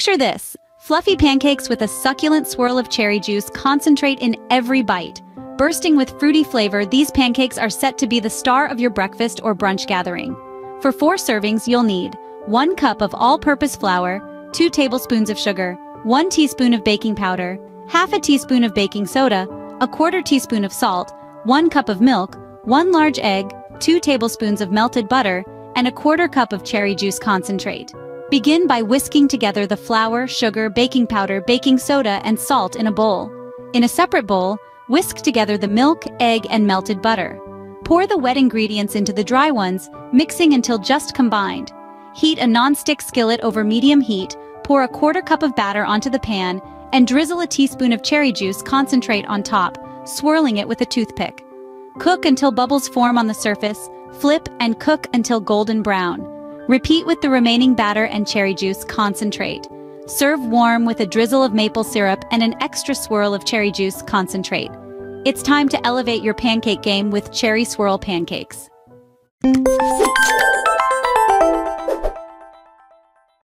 Picture this, fluffy pancakes with a succulent swirl of cherry juice concentrate in every bite. Bursting with fruity flavor, these pancakes are set to be the star of your breakfast or brunch gathering. For 4 servings, you'll need 1 cup of all-purpose flour, 2 tablespoons of sugar, 1 teaspoon of baking powder, half a teaspoon of baking soda, a quarter teaspoon of salt, 1 cup of milk, 1 large egg, 2 tablespoons of melted butter, and a quarter cup of cherry juice concentrate. Begin by whisking together the flour, sugar, baking powder, baking soda, and salt in a bowl. In a separate bowl, whisk together the milk, egg, and melted butter. Pour the wet ingredients into the dry ones, mixing until just combined. Heat a non-stick skillet over medium heat, pour a quarter cup of batter onto the pan, and drizzle a teaspoon of cherry juice concentrate on top, swirling it with a toothpick. Cook until bubbles form on the surface, flip and cook until golden brown. Repeat with the remaining batter and cherry juice concentrate. Serve warm with a drizzle of maple syrup and an extra swirl of cherry juice concentrate. It's time to elevate your pancake game with Cherry Swirl Pancakes.